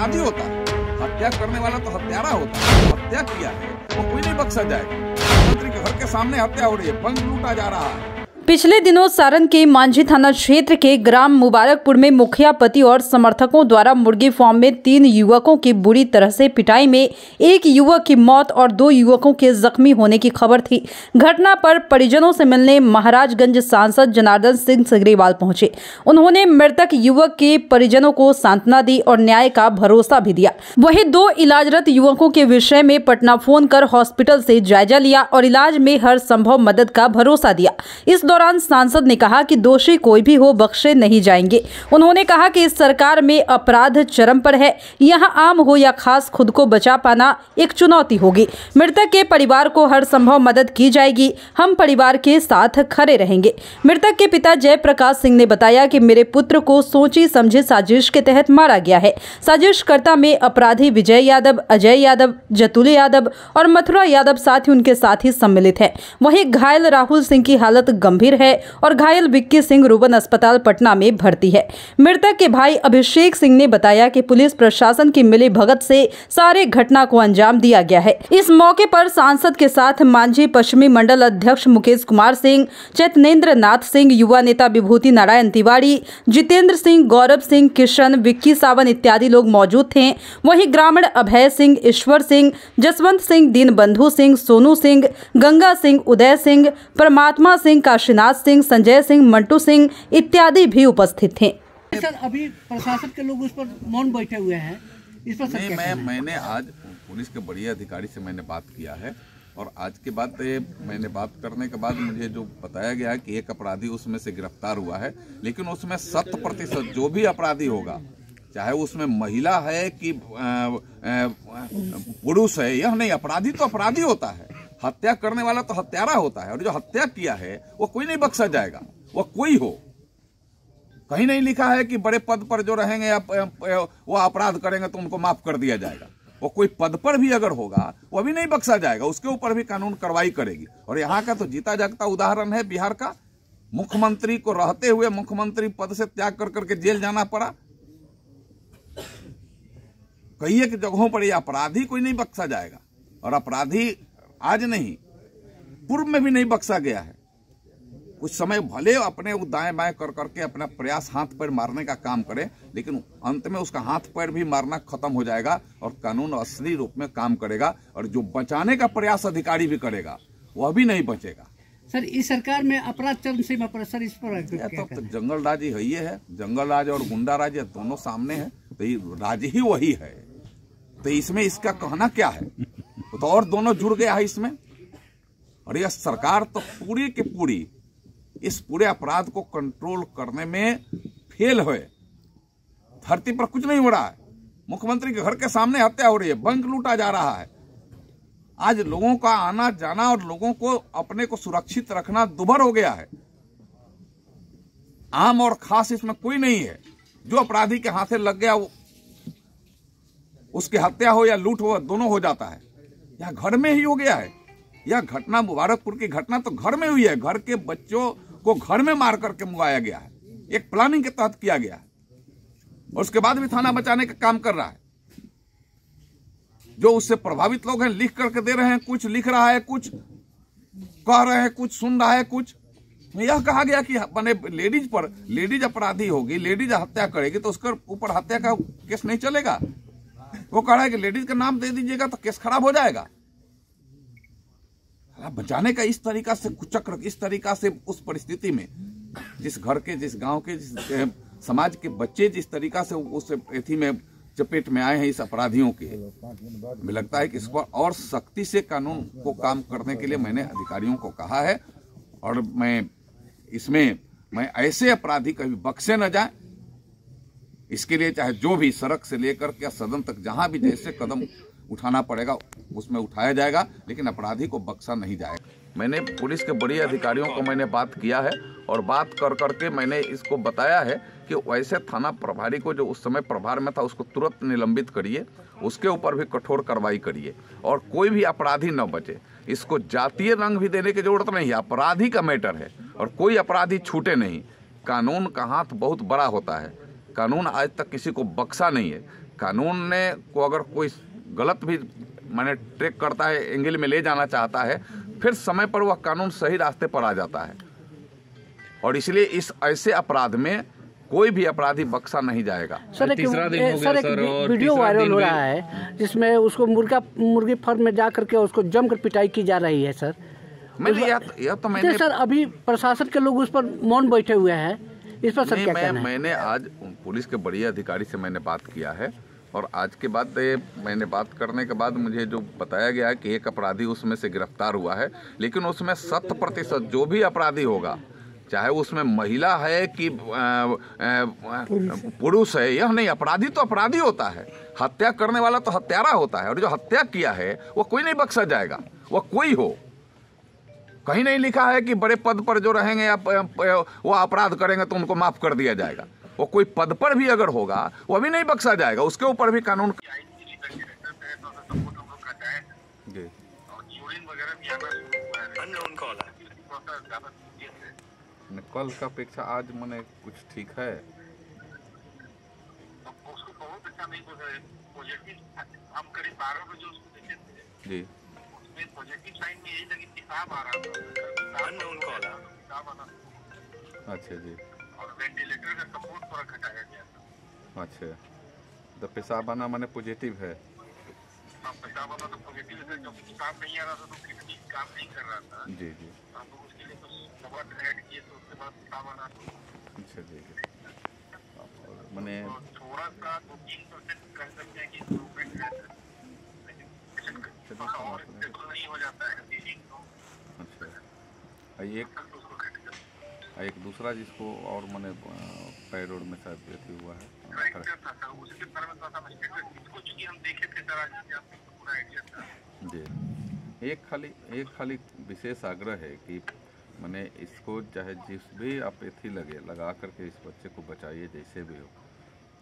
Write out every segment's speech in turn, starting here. अपराधी होता है, हत्या करने वाला तो हत्यारा होता है। हत्या किया है वो कोई नहीं बख्शा जाएगा। मंत्री के घर के सामने हत्या हो रही है, बंद लूटा जा रहा है। पिछले दिनों सारण के मांझी थाना क्षेत्र के ग्राम मुबारकपुर में मुखिया पति और समर्थकों द्वारा मुर्गी फार्म में 3 युवकों की बुरी तरह से पिटाई में 1 युवक की मौत और 2 युवकों के जख्मी होने की खबर थी। घटना पर परिजनों से मिलने महाराजगंज सांसद जनार्दन सिंह सिग्रीवाल पहुंचे। उन्होंने मृतक युवक के परिजनों को सांत्वना दी और न्याय का भरोसा भी दिया। वहीं 2 इलाजरत युवकों के विषय में पटना फोन कर हॉस्पिटल से जायजा लिया और इलाज में हर संभव मदद का भरोसा दिया। इस दौरान सांसद ने कहा कि दोषी कोई भी हो बख्शे नहीं जाएंगे। उन्होंने कहा कि इस सरकार में अपराध चरम पर है, यहां आम हो या खास खुद को बचा पाना एक चुनौती होगी। मृतक के परिवार को हर संभव मदद की जाएगी, हम परिवार के साथ खड़े रहेंगे। मृतक के पिता जयप्रकाश सिंह ने बताया कि मेरे पुत्र को सोची समझी साजिश के तहत मारा गया है। साजिशकर्ता में अपराधी विजय यादव, अजय यादव, जतुल यादव और मथुरा यादव साथ ही उनके साथी सम्मिलित है। वहीं घायल राहुल सिंह की हालत गंभीर है और घायल विक्की सिंह रूबन अस्पताल पटना में भर्ती है। मृतक के भाई अभिषेक सिंह ने बताया कि पुलिस प्रशासन की मिलीभगत से सारे घटना को अंजाम दिया गया है। इस मौके पर सांसद के साथ मांझी पश्चिमी मंडल अध्यक्ष मुकेश कुमार सिंह, चैतनेन्द्र नाथ सिंह, युवा नेता विभूति नारायण तिवारी, जितेंद्र सिंह, गौरव सिंह, किशन, विक्की सावन इत्यादि लोग मौजूद थे। वहीं ग्रामीण अभय सिंह, ईश्वर सिंह, जसवंत सिंह, दीनबंधु सिंह, सोनू सिंह, गंगा सिंह, उदय सिंह, परमात्मा सिंह, काशीनाथ सिंह, संजय सिंह, मंटू सिंह इत्यादि भी उपस्थित थे। सर अभी प्रशासन के लोग उस पर मौन बैठे हुए हैं, इस पर नहीं, मैंने आज पुलिस के बड़े अधिकारी से मैंने बात किया है और आज के बाद मैंने बात करने के बाद मुझे जो बताया गया है कि एक अपराधी उसमें से गिरफ्तार हुआ है, लेकिन उसमें 100% जो भी अपराधी होगा, चाहे उसमें महिला है कि पुरुष है, यह नहीं, अपराधी तो अपराधी होता है। हत्या करने वाला तो हत्यारा होता है और जो हत्या किया है वो कोई नहीं बख्शा जाएगा, वो कोई हो। कहीं नहीं लिखा है कि बड़े पद पर जो रहेंगे या वो अपराध करेंगे तो उनको माफ कर दिया जाएगा। वो कोई पद पर भी अगर होगा वो भी नहीं बख्शा जाएगा, उसके ऊपर भी कानून कार्रवाई करेगी। और यहाँ का तो जीता जागता उदाहरण है बिहार का, मुख्यमंत्री को रहते हुए मुख्यमंत्री पद से त्याग कर करके जेल जाना पड़ा। कई एक जगहों पर यह अपराधी कोई नहीं बख्शा जाएगा और अपराधी आज नहीं, पूर्व में भी नहीं बख्शा गया है। कुछ समय भले अपने दाएं बाएं कर करके अपना प्रयास हाथ पैर मारने का काम करें, लेकिन अंत में उसका हाथ पैर भी मारना खत्म हो जाएगा और कानून असली रूप में काम करेगा और जो बचाने का प्रयास अधिकारी भी करेगा वह भी नहीं बचेगा। सर इस सरकार में अपराध चरम सीमा पर, सर इस पर तो जंगल राज ही है। जंगल राज और गुंडा राज दोनों सामने है, तो राज ही वही है, तो इसमें इसका कहना क्या है। तो और दोनों जुड़ गया है इसमें और यह सरकार तो पूरी की पूरी इस पूरे अपराध को कंट्रोल करने में फेल है। धरती पर कुछ नहीं हो रहा है, मुख्यमंत्री के घर के सामने हत्या हो रही है, बैंक लूटा जा रहा है। आज लोगों का आना जाना और लोगों को अपने को सुरक्षित रखना दुभर हो गया है। आम और खास इसमें कोई नहीं है। जो अपराधी के हाथ से लग गया उसकी हत्या हो या लूट हो दोनों हो जाता है। यह घर में ही हो गया है। यह घटना मुबारकपुर की घटना तो घर में हुई है, घर के बच्चों को घर में मार करके मंगवाया गया है, एक प्लानिंग के तहत किया गया है और उसके बाद भी थाना बचाने का काम कर रहा है। जो उससे प्रभावित लोग हैं लिख करके दे रहे हैं, कुछ लिख रहा है, कुछ कह रहे हैं, कुछ सुन रहा है, कुछ यह कहा गया कि मैंने लेडीज पर, लेडीज अपराधी होगी, लेडीज हत्या करेगी तो उसके ऊपर हत्या का केस नहीं चलेगा। वो कह रहा है कि लेडीज का नाम दे दीजिएगा तो केस खराब हो जाएगा। बचाने का इस तरीका से कुचक्र, इस तरीका से उस परिस्थिति में जिस घर के, जिस गांव के, जिस समाज के बच्चे जिस तरीका से उस एथी में चपेट में आए हैं इस अपराधियों के, मुझे लगता है कि इस पर और सख्ती से कानून को काम करने के लिए मैंने अधिकारियों को कहा है। और मैं ऐसे अपराधी कभी बख्शे न जाए, इसके लिए चाहे जो भी सड़क से लेकर के सदन तक जहां भी जैसे कदम उठाना पड़ेगा उसमें उठाया जाएगा, लेकिन अपराधी को बख्शा नहीं जाएगा। मैंने पुलिस के बड़े अधिकारियों को मैंने बात किया है और बात कर करके मैंने इसको बताया है कि वैसे थाना प्रभारी को जो उस समय प्रभार में था उसको तुरंत निलंबित करिए, उसके ऊपर भी कठोर कार्रवाई करिए और कोई भी अपराधी न बचे। इसको जातीय रंग भी देने की जरूरत नहीं है, अपराधी का मैटर है और कोई अपराधी छूटे नहीं। कानून का हाथ बहुत बड़ा होता है, कानून आज तक किसी को बख्शा नहीं है। कानून ने को अगर कोई गलत भी माने ट्रैक करता है, एंगल में ले जाना चाहता है, फिर समय पर वह कानून सही रास्ते पर आ जाता है। और इसलिए इस ऐसे अपराध में कोई भी अपराधी बख्शा नहीं जाएगा। सर एक वीडियो वायरल हो रहा है जिसमें उसको मुर्गी फार्म में जा करके उसको जमकर पिटाई की जा रही है। सर मैंने सर अभी प्रशासन के लोग उस पर मौन बैठे हुए हैं, इस पर सर क्या कहना है? मैंने आज पुलिस के बड़े अधिकारी से मैंने बात किया है और आज के बाद मैंने बात करने के बाद मुझे जो बताया गया है कि एक अपराधी उसमें से गिरफ्तार हुआ है, लेकिन उसमें 100% जो भी अपराधी होगा, चाहे उसमें महिला है कि पुरुष है, यह नहीं, अपराधी तो अपराधी होता है, हत्या करने वाला तो हत्यारा होता है। और जो हत्या किया है वो कोई नहीं बख्शा जाएगा, वो कोई हो। कहीं नहीं लिखा है कि बड़े पद पर जो रहेंगे या वो अपराध करेंगे तो उनको माफ कर दिया जाएगा। वो कोई पद पर भी अगर होगा वो भी नहीं बख्शा जाएगा, उसके ऊपर भी कानून। कल का अपेक्षा आज मैंने कुछ ठीक है, उसको बहुत अच्छा नहीं हम करीब 12 बजे उसको देखे थे जी, उसमें पॉजिटिव साइन में यही लगी किताब आ रहा था, उनका अच्छा जी, और वेंटिलेटर का सपोर्ट पर खटाया गया था। अच्छा, तो पेशाब आना मैंने पॉजिटिव है, पेशाब आना तो पॉजिटिव है, जब किताब नहीं आ रहा था तो किसी काम नहीं कर रहा था जी जी, उसके लिए कुछ एक दूसरा जिसको और मैंने पैरोड में शायद देती हुआ है जी। एक खाली विशेष आग्रह है कि मैंने इसको चाहे जिस भी अपेथी लगा करके इस बच्चे को बचाइए, जैसे भी हो,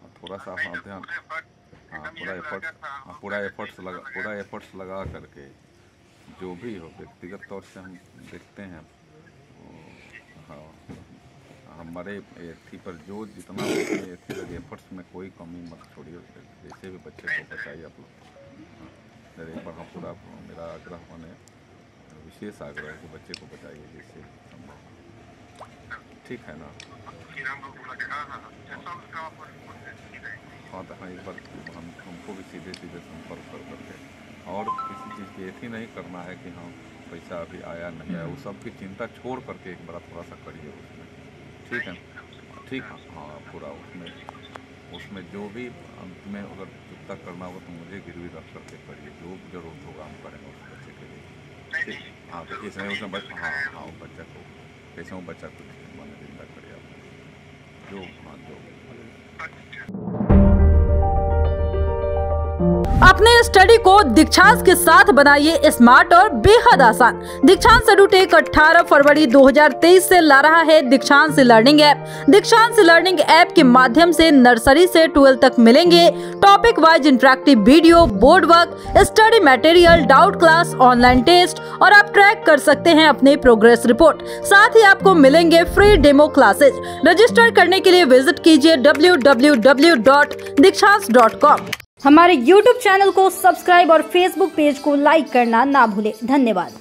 और थोड़ा सा ध्यान, हाँ पूरा एफर्ट्स लगा करके जो भी हो, व्यक्तिगत तौर से हम देखते हैं। हाँ, हमारे एथी पर जो जितना एफर्ट्स में कोई कमी मत छोड़िए, जैसे भी बच्चे को बचाइए आप लोग। एक बार हम पूरा मेरा आग्रह बने, विशेष आग्रह के बच्चे को बताइए जैसे संभव, ठीक है ना? हाँ तो हाँ, एक बार हमको भी सीधे संपर्क कर करके, और किसी चीज़ की ऐसी नहीं करना है कि हाँ पैसा अभी आया नहीं आया, उस सब की चिंता छोड़ करके एक बार थोड़ा सा करिए उसमें, ठीक है? ठीक है, हाँ पूरा उसमें जो भी अंत में अगर चुपता करना हो तो मुझे गिरवी रख करके करिए, जो जरूरत होगा हम करेंगे उस बच्चे के लिए। हाँ तो इसमें उसमें बच्चा को मन जिंदा करिए आप जो, हाँ जो। अपने स्टडी को दीक्षांश के साथ बनाइए स्मार्ट और बेहद आसान। दीक्षांश एडुटेक 18 फरवरी 2023 से ला रहा है Dikshansh learning app. Dikshansh learning app के माध्यम से नर्सरी से 12 तक मिलेंगे topic wise interactive video, board work, study material, doubt class, online test, और आप ट्रैक कर सकते हैं अपने प्रोग्रेस रिपोर्ट। साथ ही आपको मिलेंगे फ्री डेमो क्लासेज। रजिस्टर करने के लिए विजिट कीजिए www.dikshansh.com। हमारे YouTube चैनल को सब्सक्राइब और Facebook पेज को लाइक करना ना भूले। धन्यवाद।